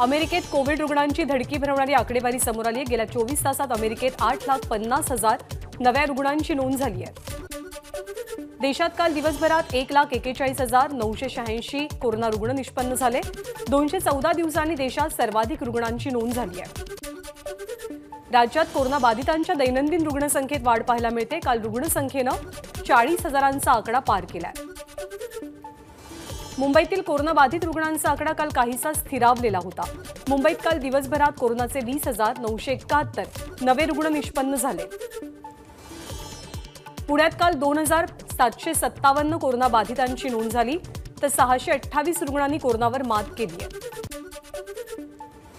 अमेरिकेत कोविड रुग्णांची धडकी भरवणारी आकडेवारी समोर आली आहे। गेल्या 24 तासात अमेरिकेत 8,50,000 नव्या रुग्णांची नोंद झाली आहे। देशात काल दिवसभरात 1,41,986 कोरोना रुग्ण निष्पन्न झाले। 214 दिवसांनी देशात सर्वाधिक रुग्णांची नोंद झाली आहे। राज्यात कोरोना बाधितांच्या दैनंदिन रुग्णसंख्येत वाढ पाहायला मिळते। काल रुग्णसंख्येनं 40,000 आकडा पार केला। मुंबईतील कोरोनाबाधित रुग्णांचा आकडा काल काहीसा स्थिरावलेला होता। मुंबईत काल दिवसभरात कोरोनाचे 20,971 नवे रुग्ण निष्पन्न झाले। पुण्यात काल 2,757 कोरोनाबाधितांची नोंद झाली, तर 628 रुग्णांनी कोरोनावर मात केली आहे।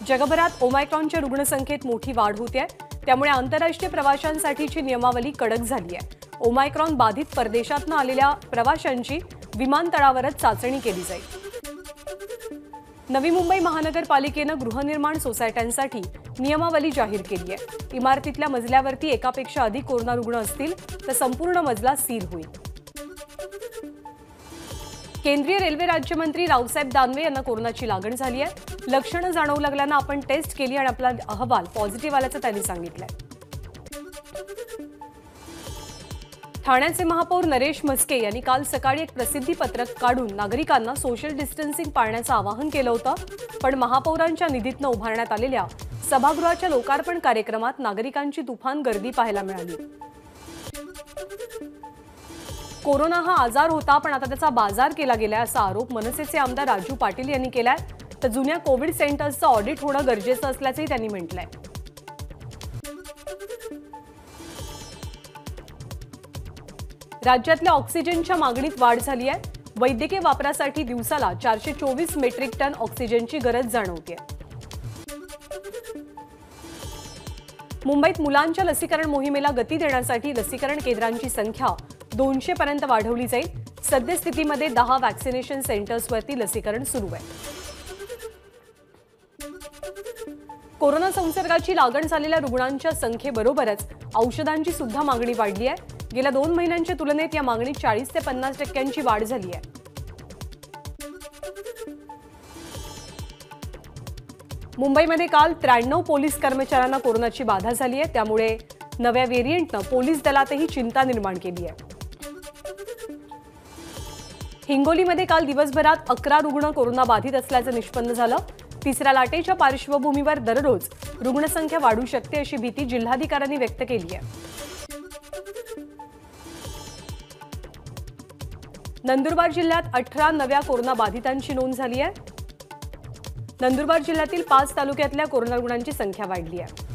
जगभरात ओमायक्रॉनच्या रुग्णसंख्येत मोठी वाढ होते आहे, त्यामुळे आंतरराष्ट्रीय प्रवाशांसाठीची नियमावली कडक झाली आहे। ओमायक्रॉन बाधित परदेशातून आलेल्या प्रवाशांची विमानतळावरच चाचणी केली जाईल। नवी मुंबई महानगरपालिकेनं गृहनिर्माण सोसायट्यांसाठी नियमावली जाहीर केली आहे। इमारतीतल्या मजल्यावरती एकापेक्षा अधिक कोरोना रुग्ण असतील तर संपूर्ण मजला सील होईल। केंद्रीय रेल्वे राज्यमंत्री रावसाहेब दानवे यांना कोरोनाची लागण झाली आहे। लक्षणं जाणवू लागल्यानं आपण टेस्ट केली आणि आपला अहवाल पॉझिटिव्ह आल्याचं त्यांनी सांगितलं। ठाण्याचे महापौर नरेश म्हस्के यांनी काल सकाळी एक प्रसिद्धी पत्रक काढून नागरिकांना सोशल डिस्टन्सिंग पाळण्याचं आवाहन केलं होतं, पण महापौरांच्या निधीतनं उभारण्यात आलेल्या सभागृहाच्या लोकार्पण कार्यक्रमात नागरिकांची तुफान गर्दी पाहायला मिळाली। कोरोना हा आजार होता, पण आता त्याचा बाजार केला गेलाय असा आरोप मनसेचे आमदार राजू पाटील यांनी केलाय, तर जुन्या कोविड सेंटर्सचं ऑडिट होणं गरजेचं असल्याचंही त्यांनी म्हटलंय। राज्यातल्या ऑक्सिजनच्या मागणीत वाढ झाली आहे। वैद्यकीय वापरासाठी दिवसाला 424 मेट्रिक टन ऑक्सिजनची गरज जाणवते। मुंबईत मुलांच्या लसीकरण मोहिमेला गती देण्यासाठी लसीकरण केंद्रांची संख्या 200 पर्यंत वाढवली जाईल। सद्यस्थितीमध्ये 10 व्हॅक्सिनेशन सेंटर्सवरती लसीकरण सुरू आहे। कोरोना संसर्गाची लागण झालेल्या रुग्णांच्या संख्येबरोबरच औषधांची सुद्धा मागणी वाढली आहे। गेल्या 2 महिन्यांच्या तुलनेत या मागणीत 40 ते 50% वाढ झाली आहे। मुंबईमध्ये काल 93 पोलीस कर्मचाऱ्यांना कोरोनाची बाधा झाली आहे, त्यामुळे नव्या व्हेरियंटनं पोलीस दलातही चिंता निर्माण केली आहे। हिंगोलीमध्ये काल दिवसभरात 11 रुग्ण कोरोनाबाधित असल्याचं निष्पन्न झालं। तिसऱ्या लाटेच्या पार्श्वभूमीवर दररोज रुग्णसंख्या वाढू शकते अशी भीती जिल्हाधिकाऱ्यांनी व्यक्त केली आहे। नंदुरबार जिल्ह्यात 18 नव्या कोरोनाबाधितांची नोंद झाली आहे। नंदुरबार जिल्ह्यातील 5 तालुक्यातल्या कोरोना रुग्णांची संख्या वाढली आहे।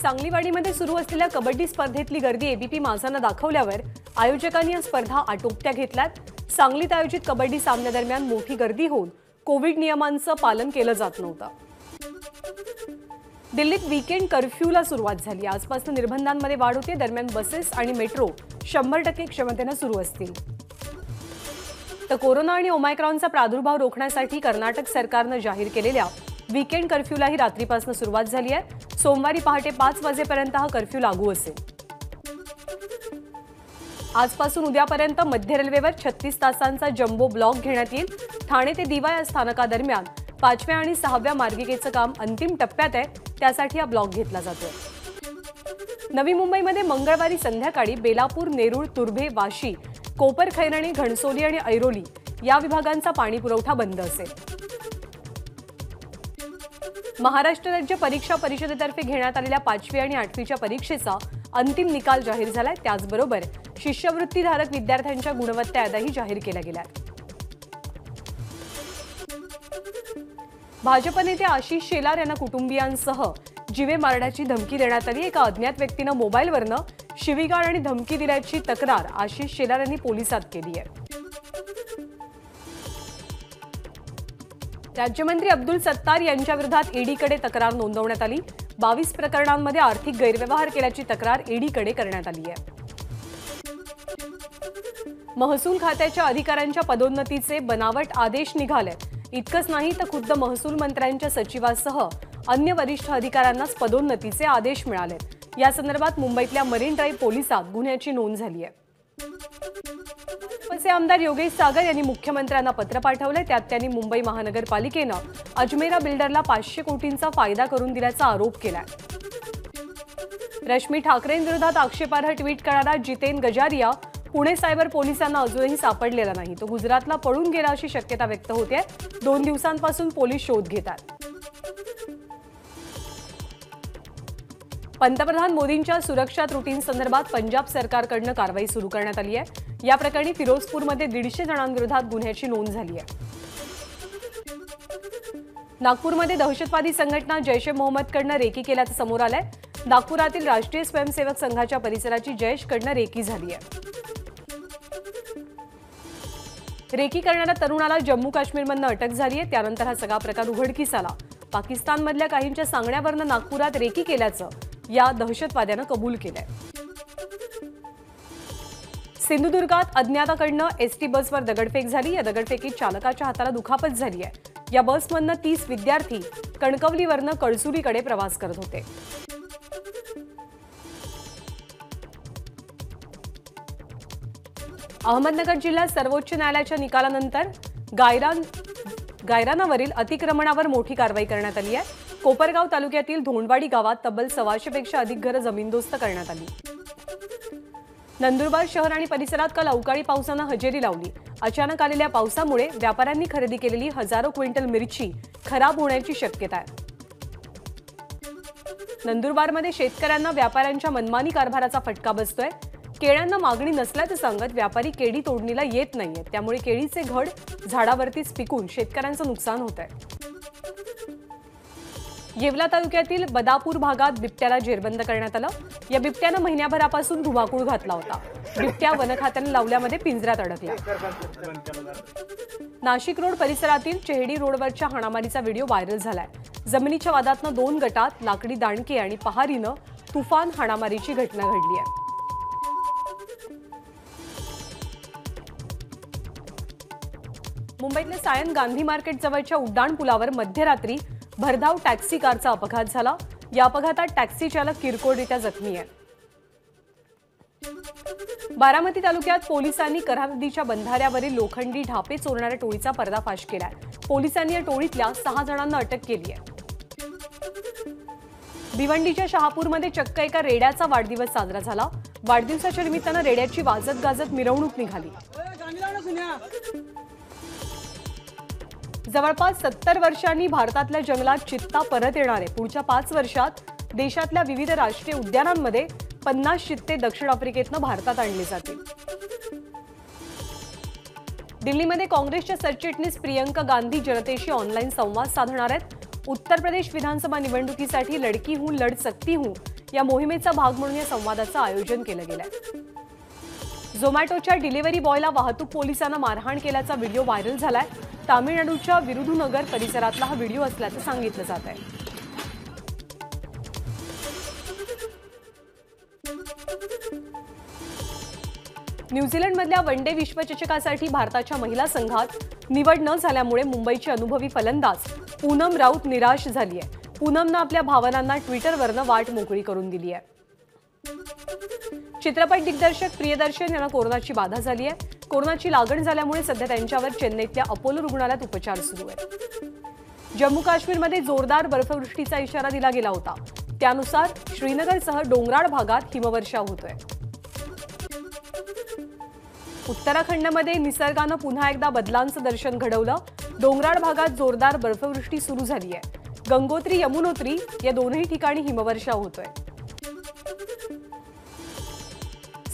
सांगलीवाडीमध्ये सुरू असलेल्या कबड्डी स्पर्धेतली गर्दी एबीपी माझानं दाखवल्यावर आयोजकांनी या स्पर्धा आटोपत्या घेतल्यात। सांगलीत आयोजित कबड्डी सामन्यादरम्यान मोठी गर्दी होऊन कोविड नियमांचं पालन केलं जात नव्हतं। दिल्लीत वीकेंड कर्फ्यूला सुरुवात झाली। आजपासून निर्बंधांमध्ये वाढ होते। दरम्यान बसेस आणि मेट्रो 100% क्षमतेनं सुरू असतील। तर कोरोना आणि ओमायक्रॉनचा प्रादुर्भाव रोखण्यासाठी कर्नाटक सरकारनं जाहीर केलेल्या वीकेंड कर्फ्यूलाही रात्रीपासून सुरुवात झाली आहे। सोमवारी पहाटे 5 वाजेपर्यंत हा कर्फ्यू लागू असेल। आजपासून उद्यापर्यंत मध्य रेल्वेवर 36 तासांचा जम्बो ब्लॉक घेण्यात येईल। ठाणे ते दिवा या स्थानकादरम्यान 5व्या आणि 6व्या मार्गिकेचं काम अंतिम टप्प्यात आहे, त्यासाठी हा ब्लॉक घेतला जातो। नवी मुंबईमध्ये मंगळवारी संध्याकाळी बेलापूर, नेरूळ, तुर्भे, वाशी, कोपरखैरणे, घणसोली आणि ऐरोली या विभागांचा पाणी पुरवठा बंद असेल। महाराष्ट्र राज्य परीक्षा परिषदेतर्फे घेण्यात आलेल्या 5वी आणि 8वीच्या परीक्षेचा अंतिम निकाल जाहीर झालाय। त्याचबरोबर शिष्यवृत्तीधारक विद्यार्थ्यांच्या गुणवत्ता याद्याही जाहीर केल्या गेल्या। भाजप नेते आशिष शेलार यांना कुटुंबियांसह जीवे मारण्याची धमकी देण्यात आली। एका अज्ञात व्यक्तीनं मोबाईलवरनं शिवीगाळ आणि धमकी दिल्याची तक्रार आशिष शेलार यांनी पोलिसात केली आहे। राज्यमंत्री अब्दुल सत्तार यांच्याविरोधात ईडीकडे तक्रार नोंदवण्यात आली। 22 प्रकरणांमध्ये आर्थिक गैरव्यवहार केल्याची तक्रार ईडीकडे करण्यात आली आहे। महसूल खात्याच्या अधिकाऱ्यांच्या पदोन्नतीचे बनावट आदेश निघाले। इतकंच नाही तर खुद्द महसूल मंत्र्यांच्या सचिवासह अन्य वरिष्ठ अधिकाऱ्यांनाच पदोन्नतीचे आदेश मिळाले। या संदर्भात मुंबईतल्या मरीन ड्राईव्ह पोलिसात गुन्ह्याची नोंद झाली आहे. मनसे आमदार योगेश सागर यांनी मुख्यमंत्र्यांना पत्र पाठवले. त्यात त्यांनी मुंबई महानगरपालिकेनं अजमेरा बिल्डरला 500 कोटींचा फायदा करून दिल्याचा आरोप केला. रश्मी ठाकरेंविरोधात आक्षेपार्ह ट्विट करणारा जितेन गजारिया पुणे सायबर पोलिसांना अजूनही सापडलेला नाही. तो गुजरातला पळून गेला अशी शक्यता व्यक्त होते. 2 दिवसांपासून पोलीस शोध घेतात. पंतप्रधान मोदींच्या सुरक्षा त्रुटींसंदर्भात पंजाब सरकारकडनं कारवाई सुरू करण्यात आली आहे. या प्रकरणी फिरोजपूरमध्ये 150 जणांविरोधात गुन्ह्याची नोंद झाली आहे. नागपूरमध्ये दहशतवादी संघटना जैश-ए-मोहम्मदकडनं रेकी केल्याचं समोर आलंय. नागपुरातील राष्ट्रीय स्वयंसेवक संघाच्या परिसराची जैशकडनं रेकी झाली आहे. रेकी करणाऱ्या तरुणाला जम्मू काश्मीरमधनं अटक झाली आहे. त्यानंतर हा सगळा प्रकार उघडकीस आला. पाकिस्तानमधल्या काहींच्या सांगण्यावरनं नागपुरात रेकी केल्याचं या दहशतवाद्यानं कबूल केलंय. सिंधुदुर्गात अज्ञाताकडनं एसटी बसवर दगडफेक झाली. या दगडफेकीत चालकाच्या हाताला दुखापत झाली आहे. या बसमधनं 30 विद्यार्थी कणकवलीवरनं कळसुरीकडे प्रवास करत होते. अहमदनगर जिल्ह्यात सर्वोच्च न्यायालयाच्या निकालानंतर गायरानावरील अतिक्रमणावर मोठी कारवाई करण्यात आली आहे. कोपरगाव तालुक्यातील धोंडवाडी गावात तब्बल 125 पेक्षा अधिक घरं जमीनदोस्त करण्यात आली. नंदुरबार शहर आणि परिसरात काल अवकाळी पावसानं हजेरी लावली. अचानक आलेल्या पावसामुळे व्यापाऱ्यांनी खरेदी केलेली हजारो क्विंटल मिरची खराब होण्याची शक्यता आहे. नंदुरबारमध्ये शेतकऱ्यांना व्यापाऱ्यांच्या मनमानी कारभाराचा फटका बसतोय. केळ्यांना मागणी नसल्याचं सांगत व्यापारी केळी तोडणीला येत नाहीये. त्यामुळे केळीचे घड झाडावरतीच पिकून शेतकऱ्यांचं नुकसान होत आहे. येवला तालुक्यातील बदापूर भागात बिबट्याला जेरबंद करण्यात आलं. या बिबट्यानं महिन्याभरापासून धुमाकूळ घातला होता. बिबट्या वनखात्यानं लावल्यामध्ये पिंजऱ्यात अडकला. नाशिक रोड परिसरातील चेहडी रोडवरच्या हाणामारीचा व्हिडिओ व्हायरल झालाय. जमिनीच्या वादातनं 2 गटात लाकडी दांडके आणि पहारीनं तुफान हाणामारीची घटना घडली आहे. मुंबईतल्या सायन गांधी मार्केट जवळच्या उड्डाण पुलावर मध्यरात्री भरधाव टॅक्सी कारचा अपघात झाला. या अपघातात टॅक्सी चालक किरकोळरित्या जखमी आहे. बारामती तालुक्यात पोलिसांनी कऱ्हा नदीच्या बंधाऱ्यावरील लोखंडी ढापे चोरणाऱ्या टोळीचा पर्दाफाश केलाय. पोलिसांनी या टोळीतल्या 6 जणांना अटक केली आहे. भिवंडीच्या शहापूरमध्ये चक्क एका रेड्याचा वाढदिवस साजरा झाला. वाढदिवसाच्या निमित्तानं रेड्याची वाजत गाजत मिरवणूक निघाली. जवळपास 70 वर्षांनी भारतातल्या जंगलात चित्ता परत येणार आहे. पुढच्या 5 वर्षात देशातल्या विविध राष्ट्रीय उद्यानांमध्ये 50 चित्ते दक्षिण आफ्रिकेतनं भारतात आणले जातील. दिल्लीमध्ये काँग्रेसच्या सरचिटणीस प्रियंका गांधी जनतेशी ऑनलाईन संवाद साधणार आहेत. उत्तर प्रदेश विधानसभा निवडणुकीसाठी लडकी हूं लढ सकती हूं या मोहिमेचा भाग म्हणून या संवादाचं आयोजन केलं गेलं आहे. झोमॅटोच्या डिलिव्हरी बॉयला वाहतूक पोलिसांना मारहाण केल्याचा व्हिडिओ व्हायरल झालाय. तामिळनाडूच्या विरुधुनगर परिसरातला हा व्हिडिओ असल्याचं सांगितलं जात आहे. न्यूझीलंडमधल्या वनडे विश्वचषकासाठी भारताच्या महिला संघात निवड न झाल्यामुळे मुंबईची अनुभवी फलंदाज पूनम राऊत निराश झाली आहे. पूनमनं आपल्या भावनांना ट्विटरवरनं वाट मोकळी करून दिली आहे. चित्रपट दिग्दर्शक प्रियदर्शन यांना कोरोनाची बाधा झाली आहे. कोरोनाची लागण झाल्यामुळे सध्या त्यांच्यावर चेन्नईतल्या अपोलो रुग्णालयात उपचार सुरू आहेत. जम्मू काश्मीरमध्ये जोरदार बर्फवृष्टीचा इशारा दिला गेला होता. त्यानुसार श्रीनगरसह डोंगराळ भागात हिमवर्षाव होतोय. उत्तराखंडमध्ये निसर्गानं पुन्हा एकदा बदलांचं दर्शन घडवलं. डोंगराळ भागात जोरदार बर्फवृष्टी सुरू झाली आहे. गंगोत्री यमुनोत्री या दोन्ही ठिकाणी हिमवर्षाव होतोय.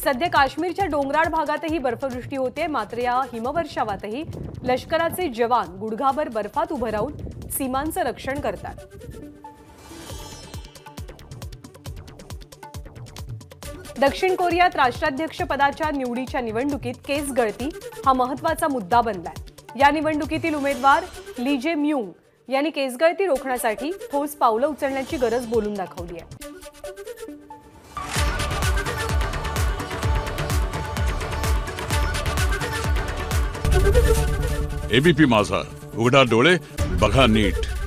सध्या काश्मीरच्या डोंगराळ भागातही बर्फवृष्टी होते. मात्र या हिमवर्षावातही लष्कराचे जवान गुडघाभर बर्फात उभे राहून सीमांचं रक्षण करतात. दक्षिण कोरियात राष्ट्राध्यक्षपदाच्या निवडीच्या निवडणुकीत केस गळती हा महत्त्वाचा मुद्दा बनलाय. या निवडणुकीतील उमेदवार ली जे म्युंग यांनी केसगळती रोखण्यासाठी ठोस पावलं उचलण्याची गरज बोलून दाखवली आहे. ABP माझा, उघडा डोळे बघा नीट.